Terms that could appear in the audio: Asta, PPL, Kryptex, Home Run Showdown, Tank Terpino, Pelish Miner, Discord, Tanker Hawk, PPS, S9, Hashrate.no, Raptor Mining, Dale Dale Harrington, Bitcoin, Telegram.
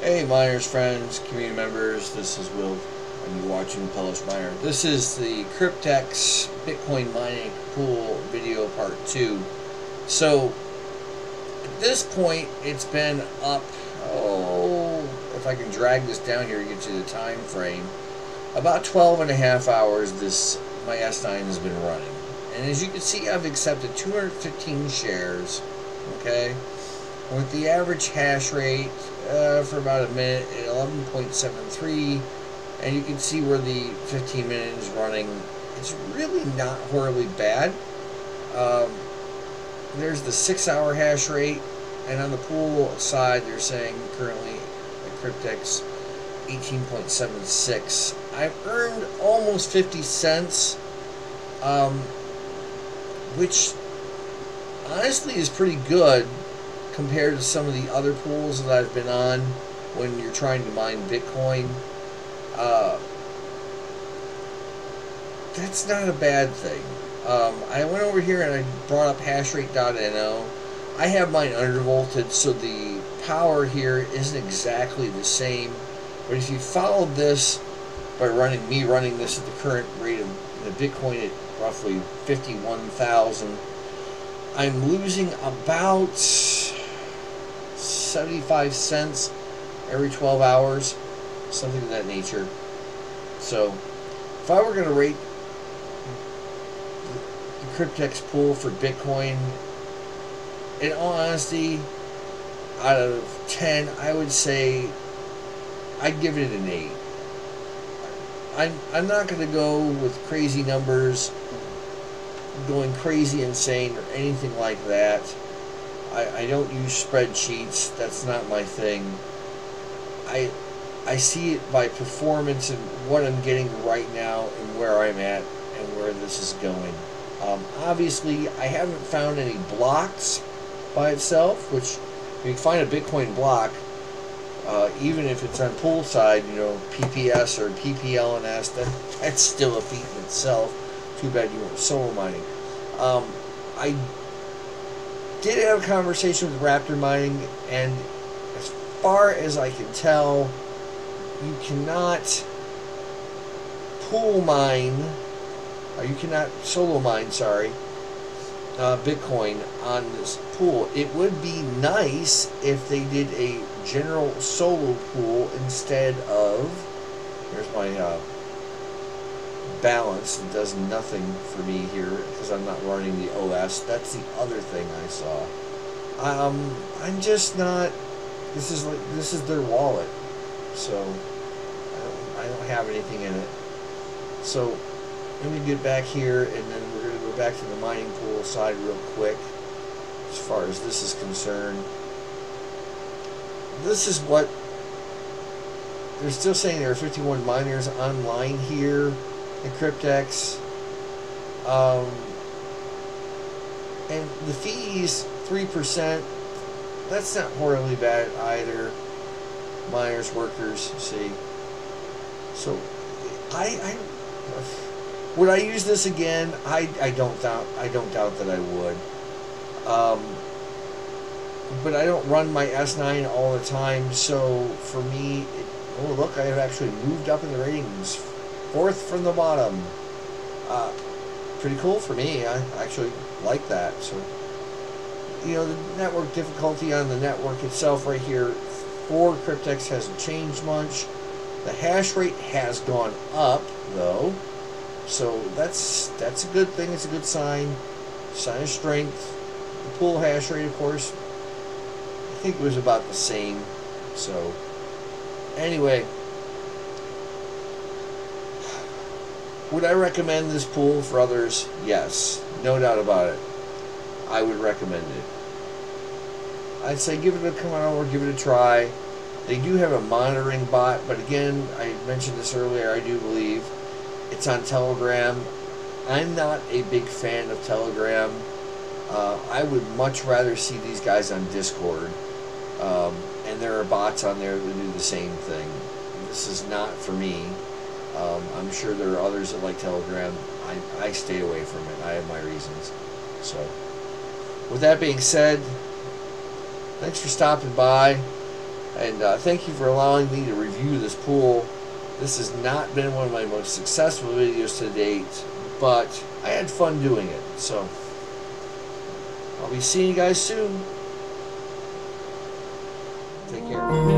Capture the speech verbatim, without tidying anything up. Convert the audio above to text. Hey miners, friends, community members, this is Will, and you're watching Pelish Miner. This is the Kryptex Bitcoin mining pool video part two. So, at this point, it's been up, oh, if I can drag this down here to get you the time frame, about twelve and a half hours this, my S nine has been running. And as you can see, I've accepted two hundred fifteen shares, okay, with the average hash rate uh, for about a minute at eleven point seven three, and you can see where the fifteen minutes is running. It's really not horribly bad. Um, there's the six hour hash rate, and on the pool side, they're saying currently at Kryptex eighteen point seven six. I've earned almost fifty cents, um, which honestly is pretty good compared to some of the other pools that I've been on when you're trying to mine Bitcoin. Uh, that's not a bad thing. Um, I went over here and I brought up Hashrate dot N O. I have mine undervolted, so the power here isn't exactly the same. But if you followed this by running me running this at the current rate of the Bitcoin at roughly fifty-one thousand, I'm losing about seventy-five cents every twelve hours, something of that nature. So if I were going to rate the Kryptex pool for Bitcoin, in all honesty, out of ten, I would say I'd give it an eight. I'm, I'm not going to go with crazy numbers, going crazy insane or anything like that. I, I don't use spreadsheets. That's not my thing. I I see it by performance and what I'm getting right now and where I'm at and where this is going. Um, obviously, I haven't found any blocks by itself, which you can find a Bitcoin block, uh, even if it's on poolside, you know, P P S or P P L and Asta. That's still a feat in itself. Too bad you weren't solo mining. Um, I did have a conversation with Raptor Mining, and as far as I can tell, you cannot pool mine, or you cannot solo mine, sorry, uh, Bitcoin on this pool. It would be nice if they did a general solo pool instead of, here's my uh, balance that does nothing for me here because I'm not running the O S. That's the other thing I saw. Um, I'm just not. This is like this is their wallet, so I don't, I don't have anything in it. So let me get back here, and then we're going to go back to the mining pool side real quick. As far as this is concerned, this is what they're still saying. There are fifty-one miners online here in Kryptex, um, and the fees, three percent, that's not horribly bad either. Miners, workers, see. So, I, I, would I use this again? I, I don't doubt, I don't doubt that I would. Um, but I don't run my S nine all the time, so for me, it, oh look, I have actually moved up in the ratings. Fourth from the bottom. Uh, pretty cool for me. I actually like that. So, you know, the network difficulty on the network itself right here for Kryptex hasn't changed much. The hash rate has gone up, though. So that's that's a good thing. It's a good sign. Sign of strength. The pool hash rate, of course, I think it was about the same. So, anyway. Would I recommend this pool for others? Yes, no doubt about it. I would recommend it. I'd say give it a come on over, give it a try. They do have a monitoring bot, but again, I mentioned this earlier, I do believe it's on Telegram. I'm not a big fan of Telegram. Uh, I would much rather see these guys on Discord. Um, and there are bots on there that do the same thing. This is not for me. Um, I'm sure there are others that like Telegram. I, I stay away from it. I have my reasons. So, with that being said, thanks for stopping by. And uh, thank you for allowing me to review this pool. This has not been one of my most successful videos to date, but I had fun doing it. So, I'll be seeing you guys soon. Take care.